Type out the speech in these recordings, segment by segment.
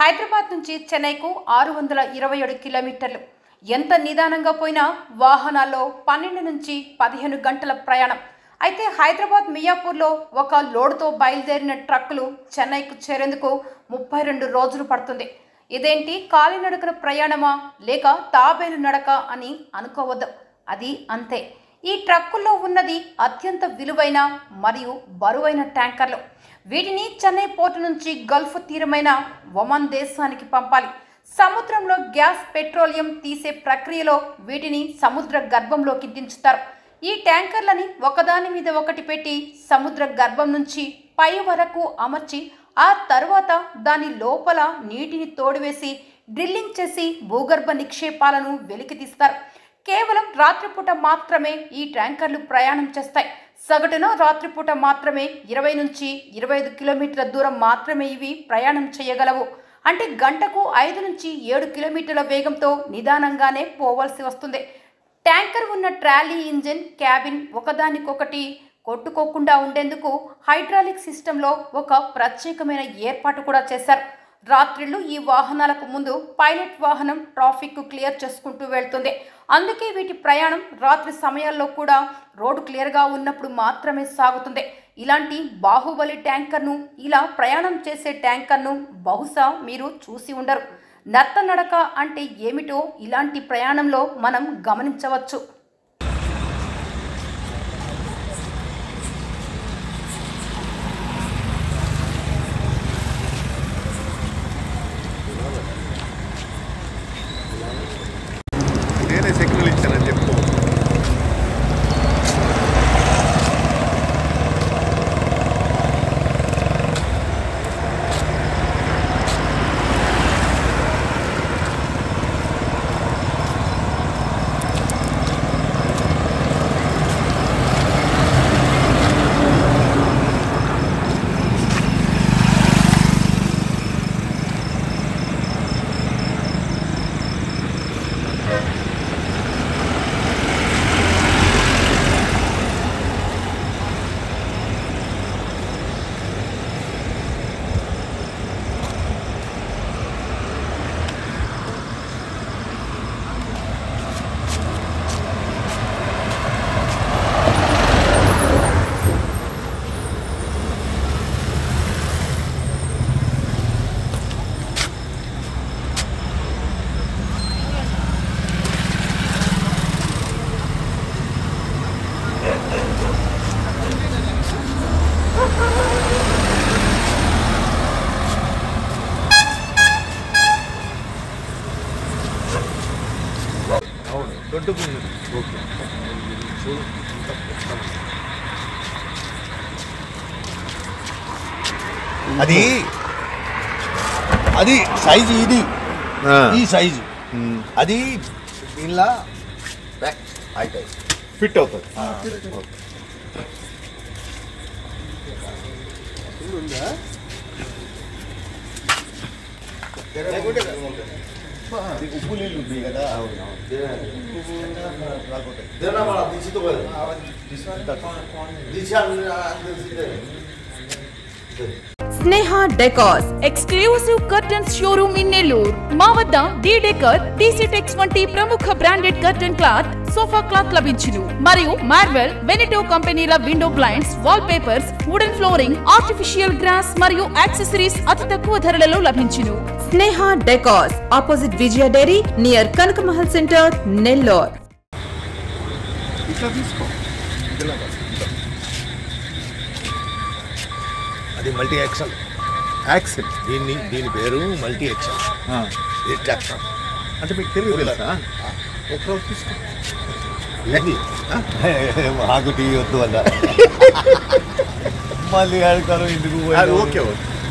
హైదరాబాద్ నుంచి చెన్నైకు 627 కిలోమీటర్లు. ఎంత నిదానంగా పోయినా వాహనాల్లో 12 నుంచి 15 గంటల ప్రయాణం. అయితే హైదరాబాద్ మియాపూర్లో ఒక లోడ్తో బయలుదేరిన ట్రక్కులు చెన్నైకు చేరేందుకు 32 రోజులు పడుతుంది. ఇదేంటి కాలినడకన ప్రయాణమా లేక తాబేలు నడక అని అనుకోవద్దు, అది అంతే. ఈ ట్రక్కుల్లో ఉన్నది అత్యంత విలువైన మరియు బరువైన ట్యాంకర్లు. వీటిని చెన్నై పోర్టు నుంచి గల్ఫ్ తీరమైన ఒమన్ దేశానికి పంపాలి. సముద్రంలో గ్యాస్, పెట్రోలియం తీసే ప్రక్రియలో వీటిని సముద్ర గర్భంలోకి దించుతారు. ఈ ట్యాంకర్లని ఒకదాని మీద ఒకటి పెట్టి సముద్ర గర్భం నుంచి పై వరకు అమర్చి ఆ తర్వాత దాని లోపల నీటిని తోడివేసి డ్రిల్లింగ్ చేసి భూగర్భ నిక్షేపాలను వెలికి తీస్తారు. కేవలం రాత్రిపూట మాత్రమే ఈ ట్యాంకర్లు ప్రయాణం చేస్తాయి. సగటున రాత్రిపూట మాత్రమే 20 నుంచి 25 కిలోమీటర్ల దూరం మాత్రమే ఇవి ప్రయాణం చేయగలవు. అంటే గంటకు 5 నుంచి 7 కిలోమీటర్ల వేగంతో నిదానంగానే పోవాల్సి వస్తుంది. ట్యాంకర్ ఉన్న ట్రాలీ ఇంజిన్, క్యాబిన్ ఒకదానికొకటి కొట్టుకోకుండా ఉండేందుకు హైడ్రాలిక్ సిస్టంలో ఒక ప్రత్యేకమైన ఏర్పాటు కూడా చేశారు. రాత్రిళ్ళు ఈ వాహనాలకు ముందు పైలట్ వాహనం ట్రాఫిక్కు క్లియర్ చేసుకుంటూ వెళ్తుంది. అందుకే వీటి ప్రయాణం రాత్రి సమయాల్లో కూడా రోడ్డు క్లియర్గా ఉన్నప్పుడు మాత్రమే సాగుతుంది. ఇలాంటి బాహుబలి ట్యాంకర్ను, ఇలా ప్రయాణం చేసే ట్యాంకర్ను బహుశా మీరు చూసి ఉండరు. నత్త నడక అంటే ఏమిటో ఇలాంటి ప్రయాణంలో మనం గమనించవచ్చు. అది అది సైజు, ఇది ఈ సైజు, అది దీనిలా ఫిట్ అవుతుంది. ఉప్పు నీళ్ళు ఉంటాయి కదా, Sneha Decors exclusive curtains showroom in Nellore. Mavadda D Decor, DC Tex వంటి ప్రముఖ branded curtain cloth, sofa cloth లభించును. మరియు మార్వెల్, వెనిటో కంపెనీల window blinds, wall papers, wooden flooring, artificial grass మరియు యాక్సెసరీస్ అతి తక్కువ ధరలలో లభించును. Sneha Decors, opposite Vijaya Dairy, near Kankamahal Center, Nellore. అది మల్టీ యాక్షన్, యాక్షన్ దీని పేరు మల్టీ యాక్షన్. యాక్షన్ అంటే మీకు తెలియదు కదా, మాకు టీవీ వద్దు వల్ల మళ్ళీ ఆడతారు. ఇందుకు ఓకే,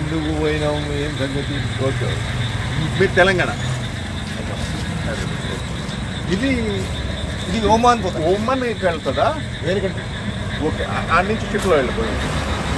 ఇందుకు పోయినాము ఏం సంగతి. ఓకే, మీరు తెలంగాణ, ఇది ఇది ఓమాన్ ఓమాన్ వెళ్తుందా వేరే కంటే? ఓకే, ఆ నుంచి ట్రిప్లో వెళ్ళిపోయి